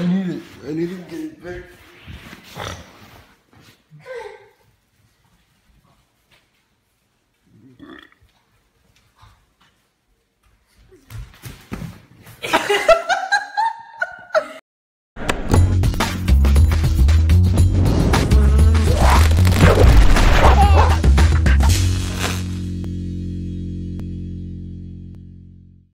I need it. I need to get it back.